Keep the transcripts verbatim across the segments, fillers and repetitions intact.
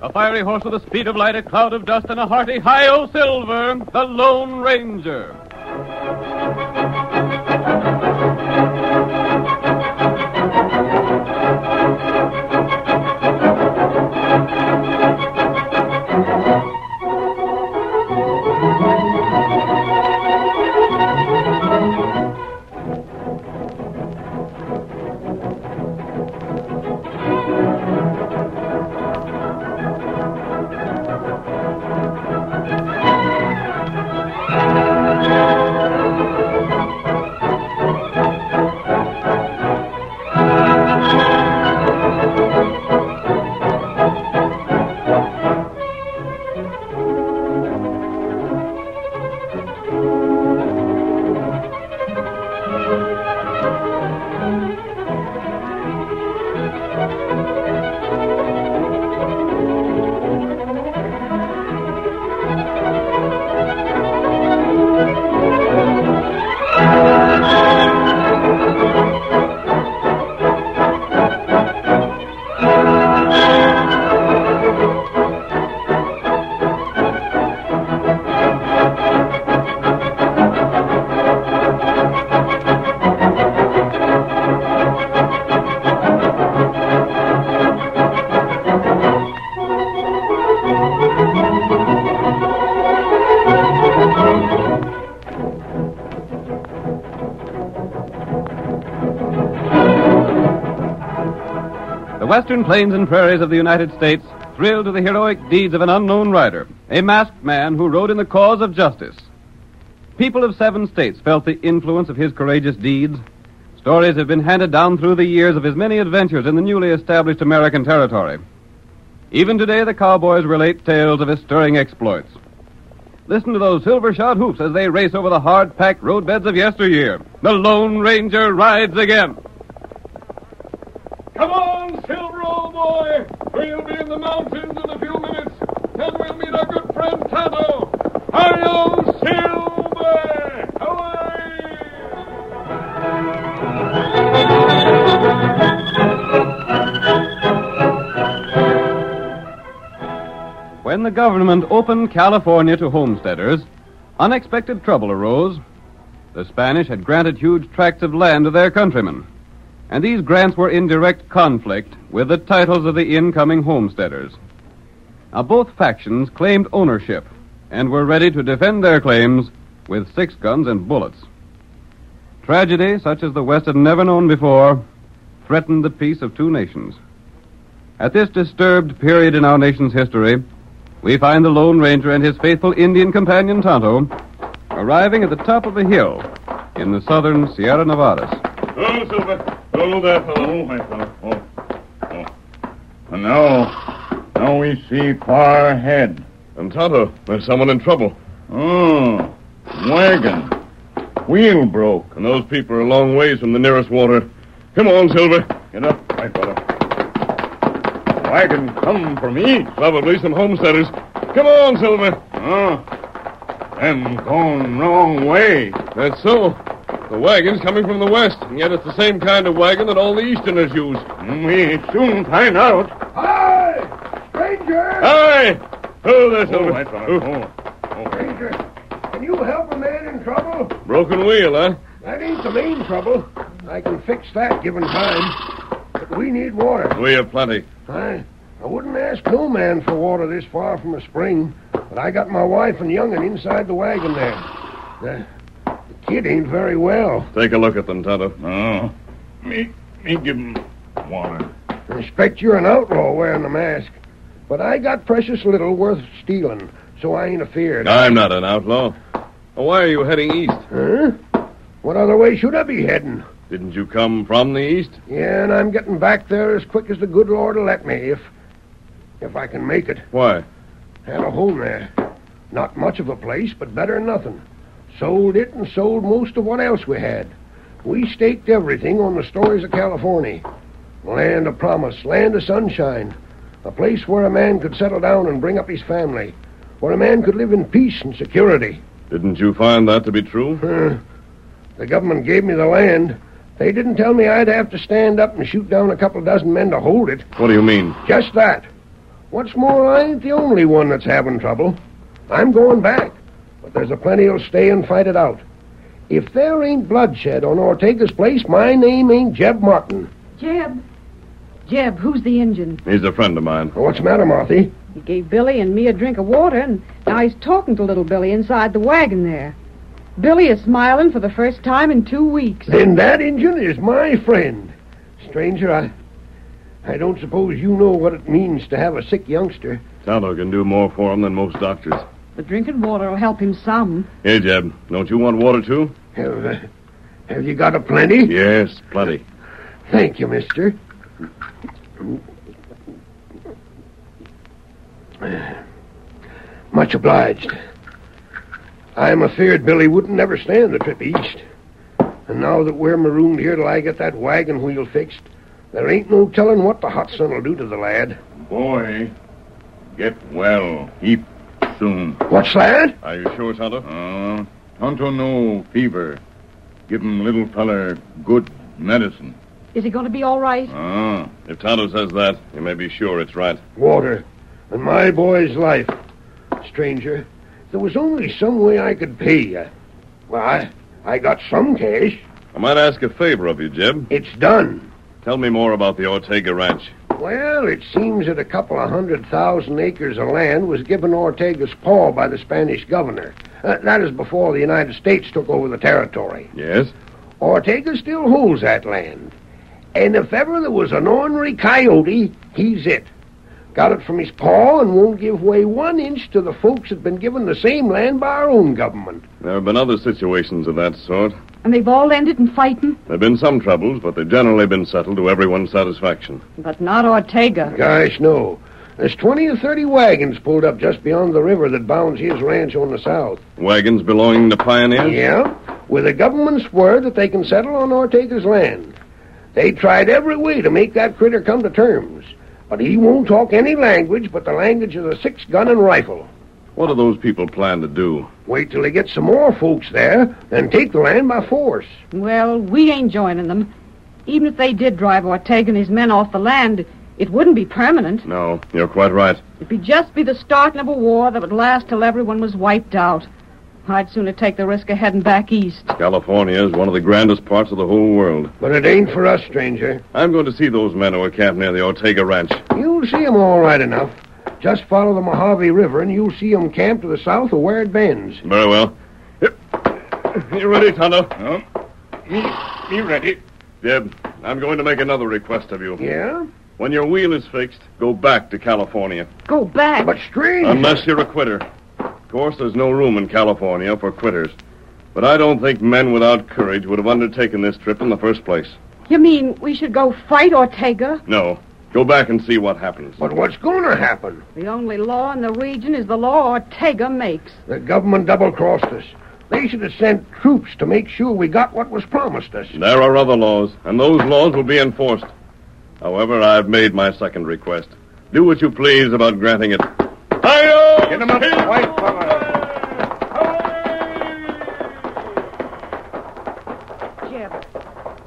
A fiery horse with the speed of light, a cloud of dust, and a hearty hi-yo, Silver, the Lone Ranger. Western plains and prairies of the United States thrilled to the heroic deeds of an unknown rider, a masked man who rode in the cause of justice. People of seven states felt the influence of his courageous deeds. Stories have been handed down through the years of his many adventures in the newly established American territory. Even today, the cowboys relate tales of his stirring exploits. Listen to those silver-shod hoofs as they race over the hard-packed roadbeds of yesteryear. The Lone Ranger rides again. Come on, Silver, old boy. We'll be in the mountains in a few minutes. Then we'll meet our good friend Tonto. Hi-yo, Silver! Away! When the government opened California to homesteaders, unexpected trouble arose. The Spanish had granted huge tracts of land to their countrymen, and these grants were in direct conflict with the titles of the incoming homesteaders. Now, both factions claimed ownership and were ready to defend their claims with six guns and bullets. Tragedy, such as the West had never known before, threatened the peace of two nations. At this disturbed period in our nation's history, we find the Lone Ranger and his faithful Indian companion Tonto arriving at the top of a hill in the southern Sierra Nevadas. Hello, Silver. Hello there, fellow. My fellow. Oh, oh. And now, now we see far ahead. And Tonto, there's someone in trouble. Oh, wagon. Wheel broke. And those people are a long ways from the nearest water. Come on, Silver. Get up, my fellow. Wagon come from east. Probably some homesteaders. Come on, Silver. Oh, them going wrong way. That's so. The wagon's coming from the west, and yet it's the same kind of wagon that all the Easterners use. We soon find out. Hi! Ranger! Hi! Oh, that's oh, over. That's all right. oh. Oh. Ranger, can you help a man in trouble? Broken wheel, huh? That ain't the main trouble. I can fix that, given time. But we need water. We have plenty. I, I wouldn't ask no man for water this far from a spring, but I got my wife and young'un inside the wagon there. Uh, It ain't very well. Take a look at them, Tonto. No. Me, me give them water. I expect you're an outlaw wearing a mask. But I got precious little worth stealing, so I ain't afeard. I'm not an outlaw. Why are you heading east? Huh? What other way should I be heading? Didn't you come from the east? Yeah, and I'm getting back there as quick as the good Lord will let me, if, if I can make it. Why? Had a home there. Not much of a place, but better than nothing. Sold it and sold most of what else we had. We staked everything on the stories of California. Land of promise, land of sunshine. A place where a man could settle down and bring up his family. Where a man could live in peace and security. Didn't you find that to be true? Uh, the government gave me the land. They didn't tell me I'd have to stand up and shoot down a couple dozen men to hold it. What do you mean? Just that. What's more, I ain't the only one that's having trouble. I'm going back, but there's a plenty who'll stay and fight it out. If there ain't bloodshed on Ortega's place, my name ain't Jeb Martin. Jeb? Jeb, who's the Injun? He's a friend of mine. Well, what's the matter, Marthy? He gave Billy and me a drink of water, and now he's talking to little Billy inside the wagon there. Billy is smiling for the first time in two weeks. Then that Injun is my friend. Stranger, I... I don't suppose you know what it means to have a sick youngster. Tonto can do more for him than most doctors. The drinking water will help him some. Hey, Jeb, don't you want water, too? Have, uh, have you got a plenty? Yes, plenty. Thank you, mister. Much obliged. I'm afeard Billy wouldn't never stand the trip east. And now that we're marooned here till I get that wagon wheel fixed, there ain't no telling what the hot sun'll do to the lad. Boy, get well heap soon. What's that? Are you sure, Tonto? Uh, Tonto no fever. Give him little feller good medicine. Is he going to be all right? Uh, if Tonto says that, you may be sure it's right. Water, and my boy's life. Stranger, there was only some way I could pay you. Well, I, I got some cash. I might ask a favor of you, Jeb. It's done. Tell me more about the Ortega Ranch. Well, it seems that a couple of hundred thousand acres of land was given Ortega's paw by the Spanish governor. Uh, that is before the United States took over the territory. Yes? Ortega still holds that land. And if ever there was an ornery coyote, he's it. Got it from his paw and won't give way one inch to the folks that been given the same land by our own government. There have been other situations of that sort. And they've all ended in fighting? There have been some troubles, but they've generally been settled to everyone's satisfaction. But not Ortega. Gosh, no. There's twenty or thirty wagons pulled up just beyond the river that bounds his ranch on the south. Wagons belonging to pioneers? Yeah, with the government's word that they can settle on Ortega's land. They tried every way to make that critter come to terms. But he won't talk any language but the language of a six-gun and rifle. What do those people plan to do? Wait till they get some more folks there and take the land by force. Well, we ain't joining them. Even if they did drive Ortega and his men off the land, it wouldn't be permanent. No, you're quite right. It'd be just be the starting of a war that would last till everyone was wiped out. I'd sooner take the risk of heading back east. California is one of the grandest parts of the whole world. But it ain't for us, stranger. I'm going to see those men who are camped near the Ortega Ranch. You'll see them all right enough. Just follow the Mojave River, and you'll see them camp to the south of where it bends. Very well. You ready, Tonto? No. Me, me ready. Jeb, I'm going to make another request of you. Yeah? When your wheel is fixed, go back to California. Go back? But strange. Unless you're a quitter. Of course, there's no room in California for quitters. But I don't think men without courage would have undertaken this trip in the first place. You mean we should go fight Ortega? No. Go back and see what happens. But what's going to happen? The only law in the region is the law Ortega makes. The government double-crossed us. They should have sent troops to make sure we got what was promised us. There are other laws, and those laws will be enforced. However, I've made my second request. Do what you please about granting it. Hi-yo! Get him up, white fella! Jeb,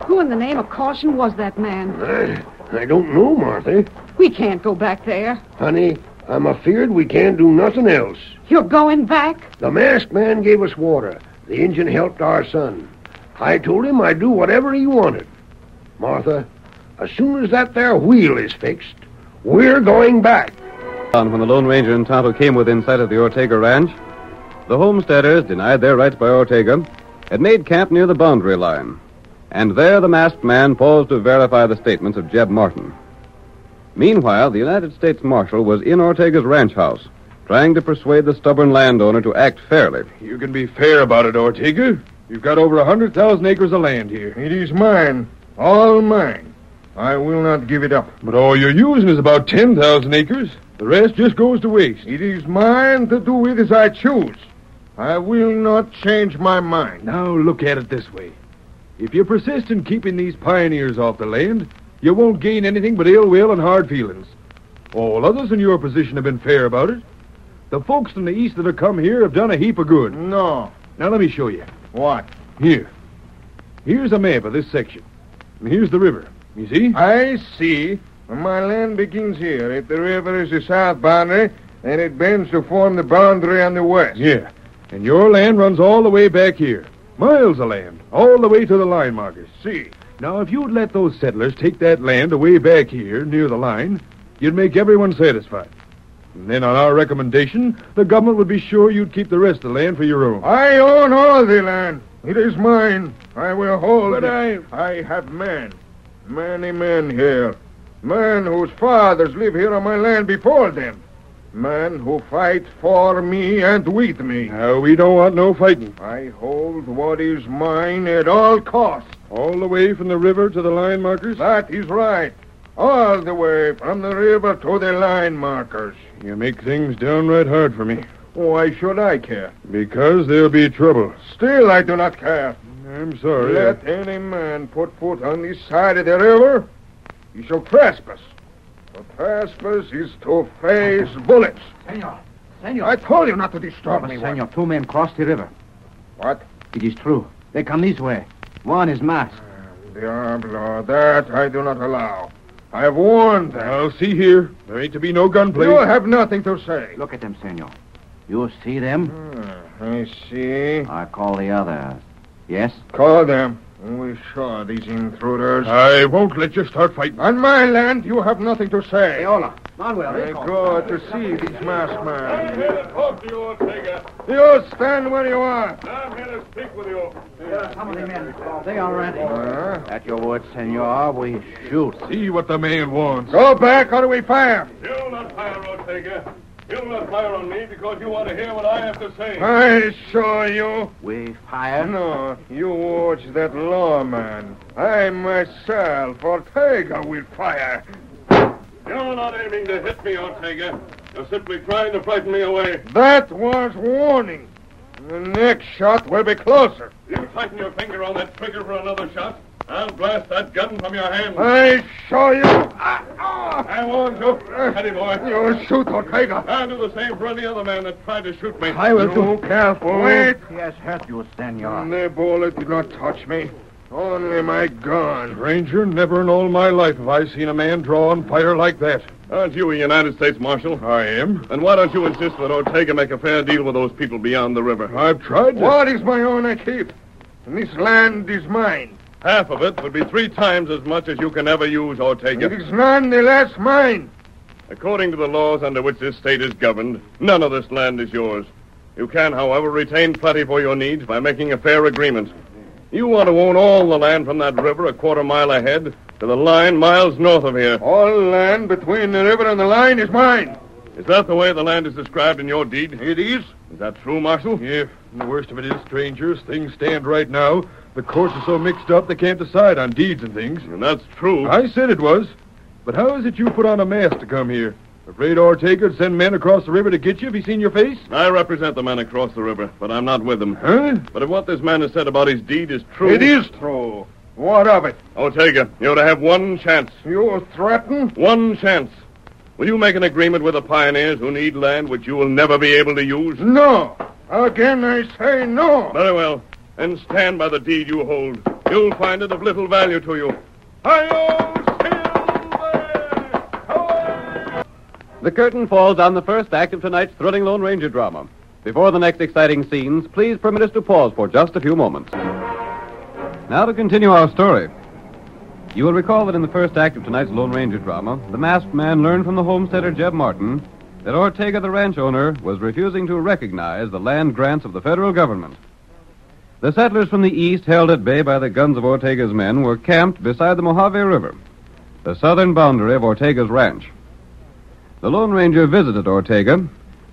who in the name of caution was that man? I don't know, Martha. We can't go back there. Honey, I'm afeard we can't do nothing else. You're going back? The masked man gave us water. The Injun helped our son. I told him I'd do whatever he wanted. Martha, as soon as that there wheel is fixed, we're going back. When the Lone Ranger and Tonto came within sight of the Ortega Ranch, the homesteaders, denied their rights by Ortega, had made camp near the boundary line. And there the masked man paused to verify the statements of Jeb Martin. Meanwhile, the United States Marshal was in Ortega's ranch house, trying to persuade the stubborn landowner to act fairly. You can be fair about it, Ortega. You've got over a hundred thousand acres of land here. It is mine. All mine. I will not give it up. But all you're using is about ten thousand acres. The rest just goes to waste. It is mine to do with as I choose. I will not change my mind. Now look at it this way. If you persist in keeping these pioneers off the land, you won't gain anything but ill will and hard feelings. All others in your position have been fair about it. The folks from the east that have come here have done a heap of good. No. Now let me show you. What? Here. Here's a map of this section. And here's the river. You see? I see. My land begins here. If the river is the south boundary, then it bends to form the boundary on the west. Yeah, and your land runs all the way back here. Miles of land, all the way to the line markers. See, now if you'd let those settlers take that land away back here near the line, you'd make everyone satisfied. And then on our recommendation, the government would be sure you'd keep the rest of the land for your own. I own all the land. It is mine. I will hold but it. But I... I have men. Many men here. Men whose fathers live here on my land before them. Men who fight for me and with me. No, we don't want no fighting. I hold what is mine at all costs. All the way from the river to the line markers? That is right. All the way from the river to the line markers. You make things downright hard for me. Why should I care? Because there'll be trouble. Still, I do not care. I'm sorry. Let I... any man put foot on this side of the river, he shall trespass. To trespass is to face bullets. Senor, senor. I told you not to disturb me, senor. Two men crossed the river. What? It is true. They come this way. One is masked. Uh, Diablo, that I do not allow. I have warned them. Well, see here. There ain't to be no gunplay. You have nothing to say. Look at them, senor. You see them? Uh, I see. I call the others. Yes? Call them. We saw these intruders. I won't let you start fighting. On my land, you have nothing to say. Eola, Manuel, I go to see these masked men. I'm here to talk to you, Ortega. You stand where you are. I'm here to speak with you. There are some of the men. They are ready. Uh, At your word, senor, we shoot. See what the man wants. Go back, or do we fire? You'll not fire, Ortega. You'll not fire on me because you want to hear what I have to say. I saw you. We fire? No, you watch that lawman. I myself, Ortega, will fire. You're not aiming to hit me, Ortega. You're simply trying to frighten me away. That was warning. The next shot will be closer. You tighten your finger on that trigger for another shot. I'll blast that gun from your hand. I show you. I, oh. I warned you. Steady, boy. You shoot, Ortega. I'll do the same for any other man that tried to shoot me. I will do. Careful. Wait. He has hurt you, senor. The bullet did not touch me. Only my gun. Ranger, never in all my life have I seen a man draw and fire like that. Aren't you a United States Marshal? I am. Then why don't you insist that Ortega make a fair deal with those people beyond the river? I've tried to. What is my own I keep? And this land is mine. Half of it would be three times as much as you can ever use, Ortega. It is none the less mine. According to the laws under which this state is governed, none of this land is yours. You can, however, retain plenty for your needs by making a fair agreement. You want to own all the land from that river a quarter mile ahead to the line miles north of here. All land between the river and the line is mine. Is that the way the land is described in your deed? It is. Is that true, Marshal? If, and the worst of it is, strangers, things stand right now. The courts are so mixed up they can't decide on deeds and things. And that's true. I said it was. But how is it you put on a mask to come here? Afraid Ortega would send men across the river to get you if he seen your face? I represent the men across the river, but I'm not with them. Huh? But if what this man has said about his deed is true... It is true. What of it? Ortega, you're to have one chance. You threaten? One chance. Will you make an agreement with the pioneers who need land which you will never be able to use? No. Again, I say no. Very well. And stand by the deed you hold. You'll find it of little value to you. Hi-yo, Silver! The curtain falls on the first act of tonight's thrilling Lone Ranger drama. Before the next exciting scenes, please permit us to pause for just a few moments. Now to continue our story. You will recall that in the first act of tonight's Lone Ranger drama, the masked man learned from the homesteader Jeb Martin that Ortega, the ranch owner, was refusing to recognize the land grants of the federal government. The settlers from the east, held at bay by the guns of Ortega's men, were camped beside the Mojave River, the southern boundary of Ortega's ranch. The Lone Ranger visited Ortega,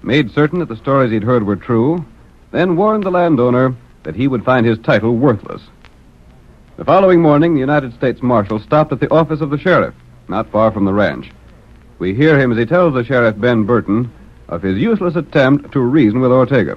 made certain that the stories he'd heard were true, then warned the landowner that he would find his title worthless. The following morning, the United States Marshal stopped at the office of the sheriff, not far from the ranch. We hear him as he tells the sheriff, Ben Burton, of his useless attempt to reason with Ortega.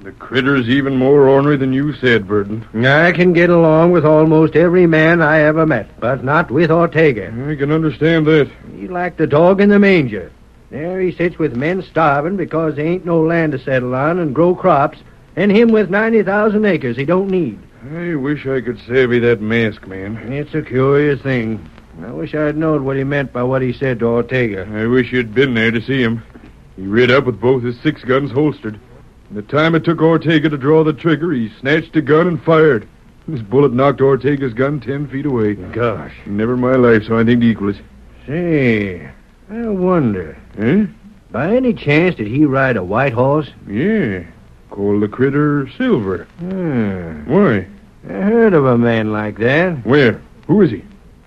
The critter's even more ornery than you said, Burton. I can get along with almost every man I ever met, but not with Ortega. I can understand that. He's like the dog in the manger. There he sits with men starving because there ain't no land to settle on and grow crops, and him with ninety thousand acres he don't need. I wish I could savvy that mask, man. It's a curious thing. I wish I'd known what he meant by what he said to Ortega. I wish you'd been there to see him. He rid up with both his six guns holstered. From the time it took Ortega to draw the trigger, he snatched a gun and fired. His bullet knocked Ortega's gun ten feet away. Gosh. Never in my life saw anything to equal it. Say, I wonder. Huh? By any chance, did he ride a white horse? Yeah. Called the critter Silver. Hmm. Why? I heard of a man like that. Where? Who is he?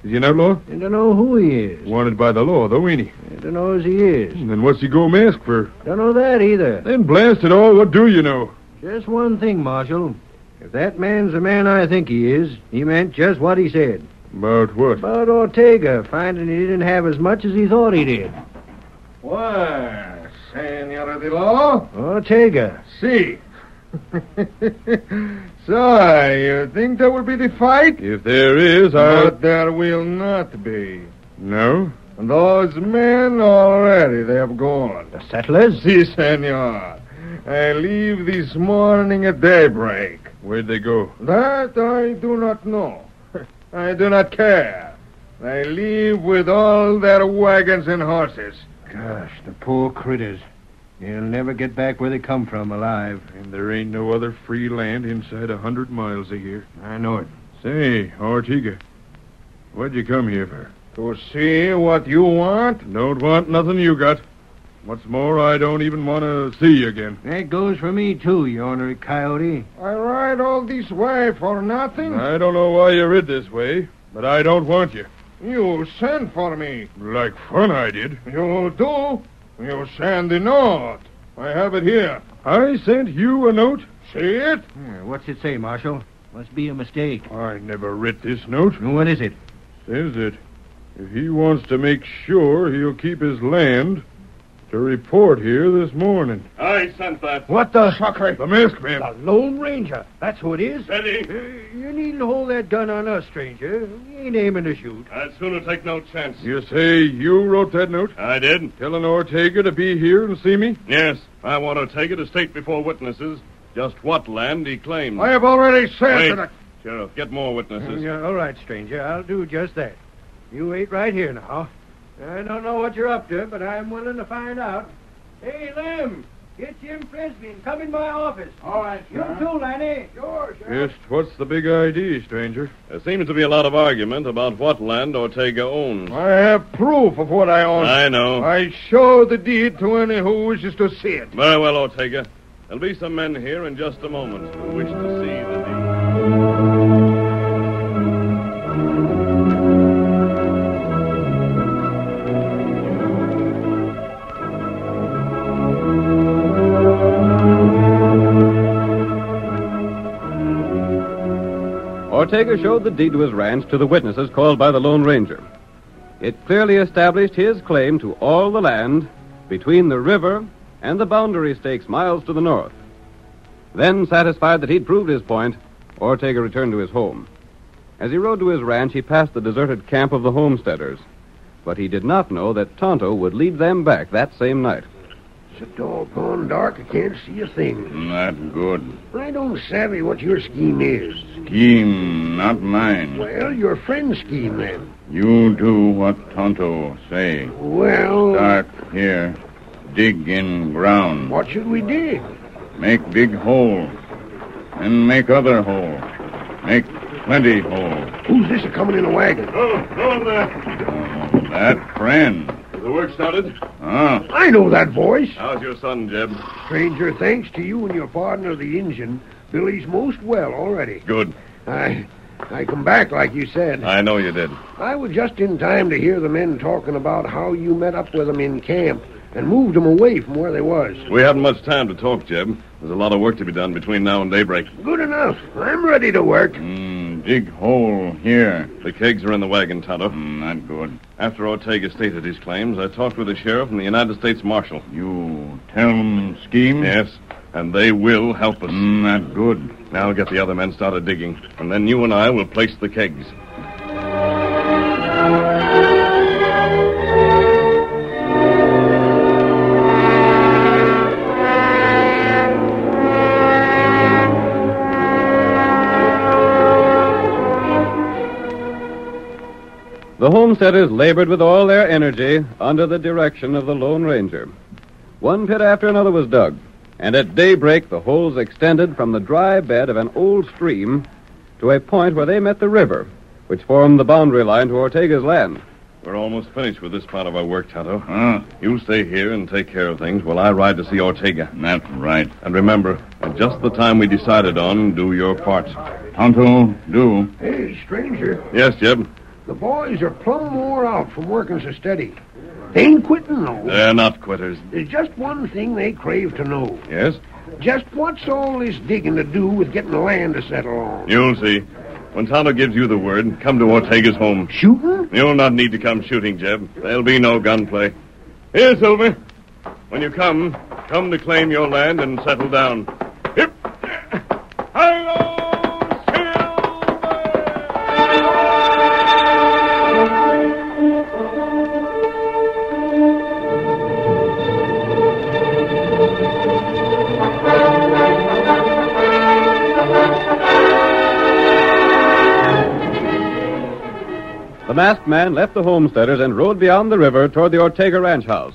Is he an outlaw? I don't know who he is. Wanted by the law, though, ain't he? I don't know as he is. Then what's he go mask for? Don't know that either. Then blast it all, what do you know? Just one thing, Marshal. If that man's the man I think he is, he meant just what he said. About what? About Ortega, finding he didn't have as much as he thought he did. Why, Senor de Law? Ortega. See. So, you think there will be the fight? If there is, I... But there will not be. No? Those men already, they have gone. The settlers? Si, senor. I leave this morning at daybreak. Where'd they go? That I do not know. I do not care. They leave with all their wagons and horses. Gosh, the poor critters. They'll never get back where they come from alive. And there ain't no other free land inside a hundred miles of here. I know it. Say, Ortega, what'd you come here for? To see what you want? Don't want nothing you got. What's more, I don't even want to see you again. That goes for me, too, you ornery coyote. I ride all this way for nothing? I don't know why you rid this way, but I don't want you. You sent for me. Like fun I did. You do? You sent the note. I have it here. I sent you a note? See it? Yeah, what's it say, Marshal? Must be a mistake. I never writ this note. What is it? Says it. If he wants to make sure he'll keep his land... to report here this morning. I sent that. What the... Sucker. The masked man. The Lone Ranger. That's who it is. Steady. Uh, you needn't hold that gun on us, stranger. We ain't aiming to shoot. I'd sooner take no chance. You say you wrote that note? I did. Telling Ortega to be here and see me? Yes. I want Ortega to state before witnesses just what land he claimed. I have already said that. I... Sheriff, get more witnesses. Yeah, all right, stranger. I'll do just that. You wait right here now. I don't know what you're up to, but I'm willing to find out. Hey, Lem, get Jim Frisbee and come in my office. All right, sir. You too, Lanny. Sure, sure. Just what's the big idea, stranger? There seems to be a lot of argument about what land Ortega owns. I have proof of what I own. I know. I show the deed to any who wishes to see it. Very well, Ortega. There'll be some men here in just a moment who wish to see the deed. Ortega showed the deed to his ranch to the witnesses called by the Lone Ranger. It clearly established his claim to all the land between the river and the boundary stakes miles to the north. Then, satisfied that he'd proved his point, Ortega returned to his home. As he rode to his ranch, he passed the deserted camp of the homesteaders. But he did not know that Tonto would lead them back that same night. It's doggone dark, I can't see a thing. Not good. I don't savvy what your scheme is. Scheme, not mine. Well, your friend's scheme, then. You do what Tonto say. Well... Start here. Dig in ground. What should we dig? Make big hole. Then make other hole. Make plenty hole. Who's this a-coming in a wagon? Oh, no, that. Oh, that friend. The work started? Ah. I know that voice. How's your son, Jeb? Stranger, thanks to you and your partner, the Injun, Billy's most well already. Good. I I come back like you said. I know you did. I was just in time to hear the men talking about how you met up with them in camp and moved them away from where they was. We haven't much time to talk, Jeb. There's a lot of work to be done between now and daybreak. Good enough. I'm ready to work. Mm. Big hole here. The kegs are in the wagon, Tonto. Mm, not good. After Ortega stated his claims, I talked with the sheriff and the United States Marshal. You tell them scheme? Yes, and they will help us. Mm, not good. Now get the other men started digging, and then you and I will place the kegs. The The homesteaders labored with all their energy under the direction of the Lone Ranger. One pit after another was dug, and at daybreak the holes extended from the dry bed of an old stream to a point where they met the river, which formed the boundary line to Ortega's land. We're almost finished with this part of our work, Tonto. Uh, you stay here and take care of things while I ride to see Ortega. That's right. And remember, at just the time we decided on, do your part. Tonto, do. Hey, stranger. Yes, Jeb? The boys are plumb wore out from working so steady. They ain't quitting, though. They're not quitters. There's just one thing they crave to know. Yes? Just what's all this digging to do with getting the land to settle on? You'll see. When Tonto gives you the word, come to Ortega's home. Shooting? You'll not need to come shooting, Jeb. There'll be no gunplay. Here, Silver. When you come, come to claim your land and settle down. Hip. Hello, Silver! The masked man left the homesteaders and rode beyond the river toward the Ortega ranch house.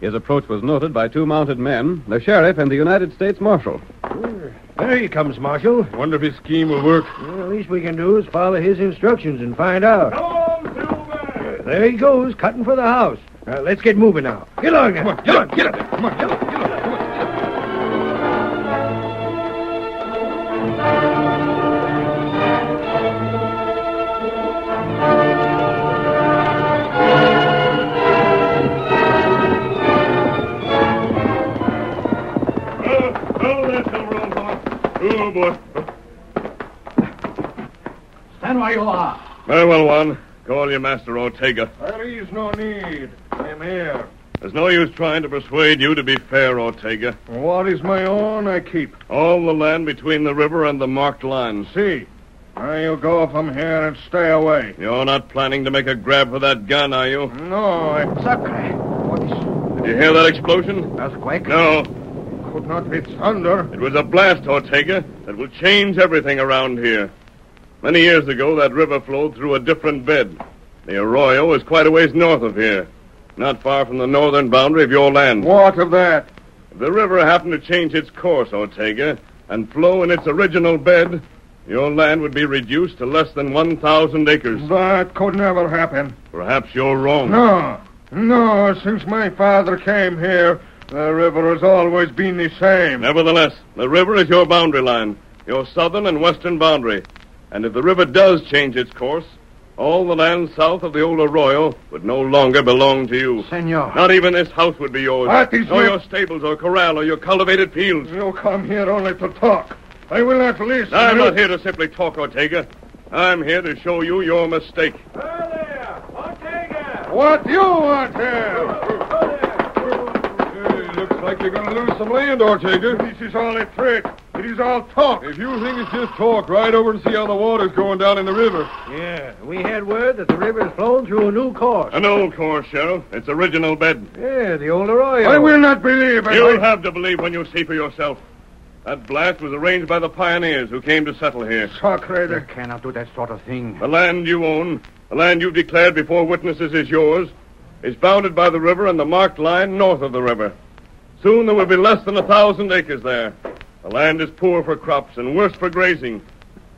His approach was noted by two mounted men, the sheriff and the United States Marshal. There he comes, Marshal. I wonder if his scheme will work. Well, the least we can do is follow his instructions and find out. Come on, Silver! Uh, there he goes, cutting for the house. Uh, let's get moving now. Get along now. Come on, get on, get up there. Come on, get up, get up. Very well, Juan. Call your master, Ortega. There is no need. I'm here. There's no use trying to persuade you to be fair, Ortega. What is my own, I keep. All the land between the river and the marked line. See? Now you go from here and stay away. You're not planning to make a grab for that gun, are you? No, I... Sacre. What is... Did you hear that explosion? Earthquake? No. Could not be thunder. It was a blast, Ortega, that will change everything around here. Many years ago, that river flowed through a different bed. The arroyo is quite a ways north of here, not far from the northern boundary of your land. What of that? If the river happened to change its course, Ortega, and flow in its original bed, your land would be reduced to less than one thousand acres. That could never happen. Perhaps you're wrong. No. No, since my father came here, the river has always been the same. Nevertheless, the river is your boundary line, your southern and western boundary. And if the river does change its course, all the land south of the old arroyo would no longer belong to you. Senor. Not even this house would be yours. That is nor your stables or corral or your cultivated fields. You come here only to talk. I will not listen. I'm not here to simply talk, Ortega. I'm here to show you your mistake. There, Ortega! What do you want here? Like you're going to lose some land, Ortega. This is all a trick. It is all talk. If you think it's just talk, ride over and see how the water's going down in the river. Yeah, we had word that the river has flown through a new course. An old course, Sheriff. Its original bed. Yeah, the old arroyo. I will not believe it. You'll I... have to believe when you see for yourself. That blast was arranged by the pioneers who came to settle here. Sacre, you cannot do that sort of thing. The land you own, the land you've declared before witnesses is yours, is bounded by the river and the marked line north of the river. Soon there will be less than a thousand acres there. The land is poor for crops and worse for grazing.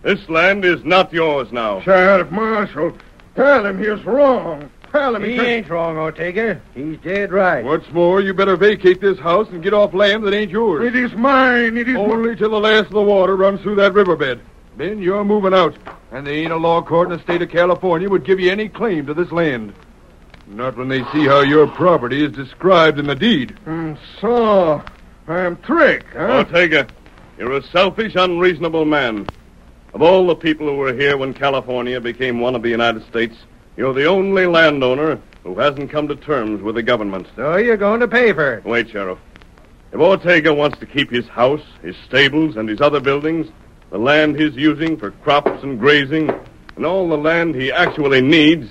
This land is not yours now. Sheriff Marshal, tell him he's wrong. Tell him he, he ain't wrong, Ortega. He's dead right. What's more, you better vacate this house and get off land that ain't yours. It is mine. It is only m- till the last of the water runs through that riverbed. Then you're moving out, and there ain't a law court in the state of California would give you any claim to this land. Not when they see how your property is described in the deed. And so, I'm tricked, huh? Ortega, you're a selfish, unreasonable man. Of all the people who were here when California became one of the United States, you're the only landowner who hasn't come to terms with the government. So you're going to pay for it. Wait, Sheriff. If Ortega wants to keep his house, his stables, and his other buildings, the land he's using for crops and grazing, and all the land he actually needs...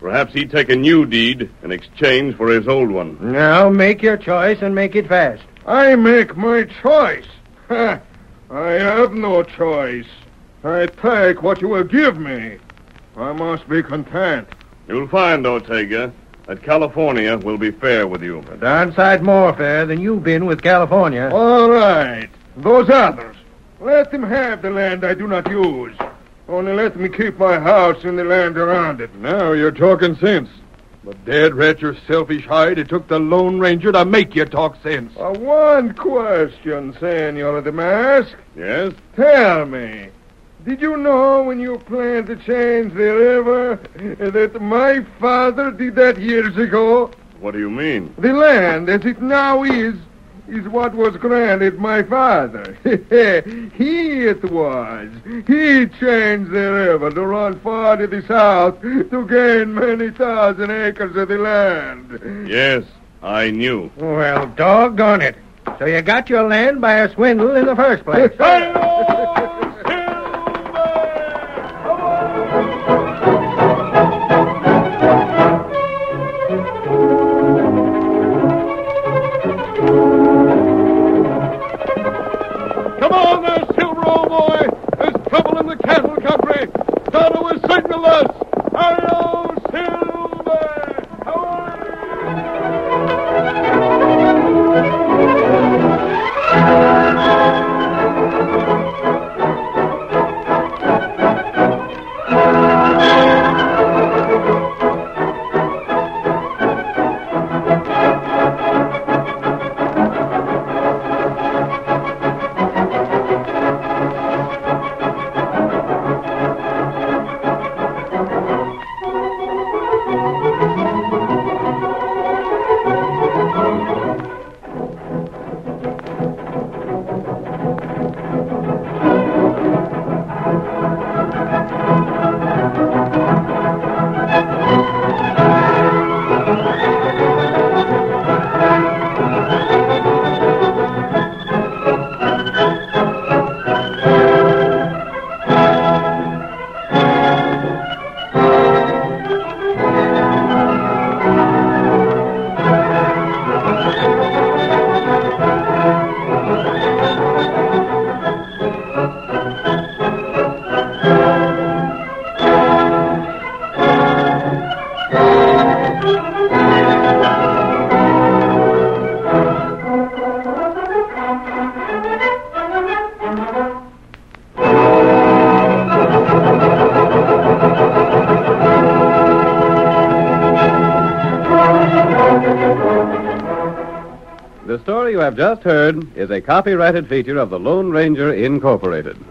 Perhaps he'd take a new deed in exchange for his old one. Now, make your choice and make it fast. I make my choice? Ha! I have no choice. I take what you will give me. I must be content. You'll find, Ortega, that California will be fair with you. A darn sight more fair than you've been with California. All right. Those others. Let them have the land I do not use. Only let me keep my house and the land around it. Now you're talking sense. But dad rat your selfish hide, it took the Lone Ranger to make you talk sense. Uh, one question, Senor de Mask. Yes? Tell me, did you know when you planned to change the river that my father did that years ago? What do you mean? The land, as it now is, is what was granted my father. He it was. He changed the river to run far to the south to gain many thousand acres of the land. Yes, I knew. Well, doggone it. So you got your land by a swindle in the first place. Just heard is a copyrighted feature of the Lone Ranger Incorporated.